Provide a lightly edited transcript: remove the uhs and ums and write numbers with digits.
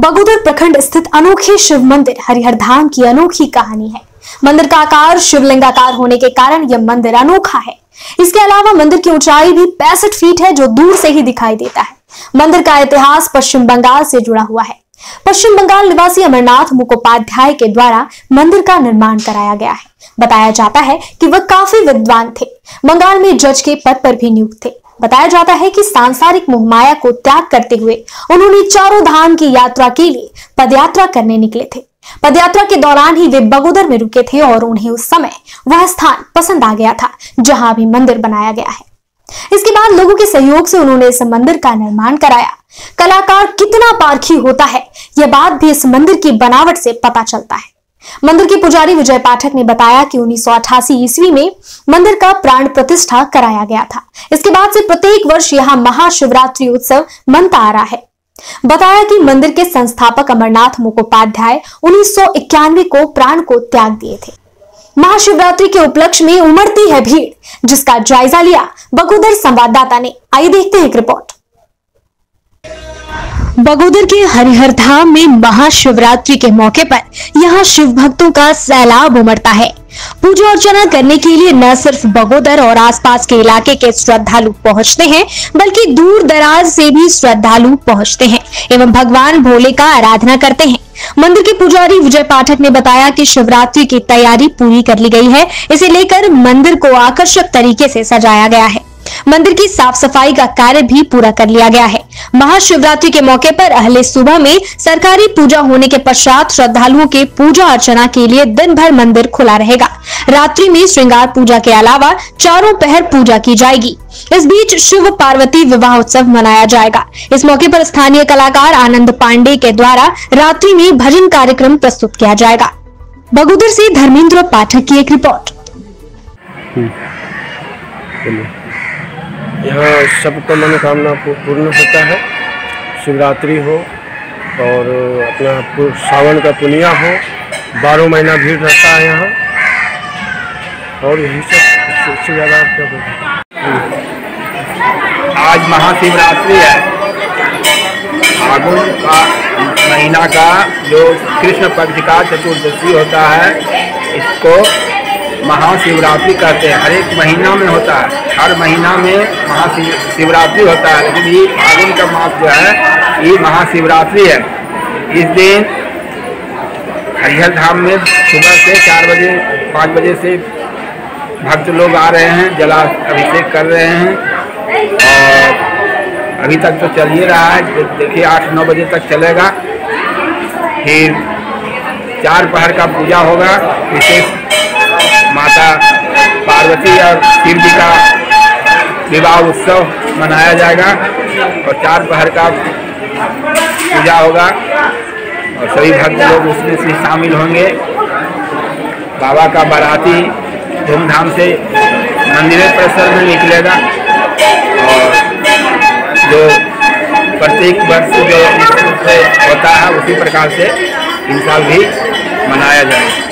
बगोदर प्रखंड स्थित अनोखे शिव मंदिर हरिहर धाम की अनोखी कहानी है। मंदिर का आकार शिवलिंगाकार होने के कारण यह मंदिर अनोखा है। इसके अलावा मंदिर की ऊंचाई भी 65 फीट है, जो दूर से ही दिखाई देता है। मंदिर का इतिहास पश्चिम बंगाल से जुड़ा हुआ है। पश्चिम बंगाल निवासी अमरनाथ मुखोपाध्याय के द्वारा मंदिर का निर्माण कराया गया है। बताया जाता है कि वह काफी विद्वान थे। बंगाल में जज के पद पर भी नियुक्त थे। बताया जाता है कि सांसारिक मोहमाया को त्याग करते हुए उन्होंने चारों धाम की यात्रा के लिए पदयात्रा करने निकले थे। पदयात्रा के दौरान ही वे बगोदर में रुके थे और उन्हें उस समय वह स्थान पसंद आ गया था जहां भी मंदिर बनाया गया है। इसके बाद लोगों के सहयोग से उन्होंने इस मंदिर का निर्माण कराया। कलाकार कितना पारखी होता है, यह बात भी इस मंदिर की बनावट से पता चलता है। मंदिर के पुजारी विजय पाठक ने बताया कि 1988 ईस्वी में मंदिर का प्राण प्रतिष्ठा कराया गया था। इसके बाद से प्रत्येक वर्ष यहाँ महाशिवरात्रि उत्सव मनता आ रहा है। बताया कि मंदिर के संस्थापक अमरनाथ मुखोपाध्याय 1991 को प्राण को त्याग दिए थे। महाशिवरात्रि के उपलक्ष्य में उमड़ती है भीड़, जिसका जायजा लिया बगोदर संवाददाता ने। आई देखते हैं एक रिपोर्ट। बगोदर के हरिहर धाम में महाशिवरात्रि के मौके पर यहाँ शिव भक्तों का सैलाब उमड़ता है। पूजा अर्चना करने के लिए न सिर्फ बगोदर और आसपास के इलाके के श्रद्धालु पहुंचते हैं, बल्कि दूर दराज से भी श्रद्धालु पहुंचते हैं एवं भगवान भोले का आराधना करते हैं। मंदिर के पुजारी विजय पाठक ने बताया कि शिवरात्रि की तैयारी पूरी कर ली गई है। इसे लेकर मंदिर को आकर्षक तरीके से सजाया गया है। मंदिर की साफ सफाई का कार्य भी पूरा कर लिया गया है। महाशिवरात्रि के मौके पर अहले सुबह में सरकारी पूजा होने के पश्चात श्रद्धालुओं के पूजा अर्चना के लिए दिन भर मंदिर खुला रहेगा। रात्रि में श्रृंगार पूजा के अलावा चारों पहर पूजा की जाएगी। इस बीच शिव पार्वती विवाह उत्सव मनाया जाएगा। इस मौके पर स्थानीय कलाकार आनंद पांडे के द्वारा रात्रि में भजन कार्यक्रम प्रस्तुत किया जाएगा। बगोदर से धर्मेंद्र पाठक की एक रिपोर्ट। यहाँ सबको मनोकामना पूर्ण होता है। शिवरात्रि हो और अपना सावन का पुनिया हो, 12 महीना भीड़ रहता है यहाँ और यही सबसे ज़्यादा होता। आज महाशिवरात्रि है। फागुन का महीना का जो कृष्ण पक्ष का चतुर्दशी होता है, इसको महाशिवरात्रि कहते हैं। हर एक महीना में होता है, हर महीना में महाशिवरात्रि होता है, लेकिन ये फागुन का मास जो है ये महाशिवरात्रि है। इस दिन हरिहर धाम में सुबह से 4 बजे 5 बजे से भक्त लोग आ रहे हैं, जलाभिषेक कर रहे हैं और अभी तक तो चल ही रहा है। देखिए 8-9 बजे तक चलेगा, फिर 4 पहर का पूजा होगा। विशेष माता पार्वती और शिव जी का विवाह उत्सव मनाया जाएगा और 4 पहर का पूजा होगा और सभी भक्त लोग उसमें से शामिल होंगे। बाबा का बाराती धूमधाम से मंदिर परिसर में निकलेगा और जो प्रत्येक वर्ष जो होता है उसी प्रकार से इन साल भी मनाया जाएगा।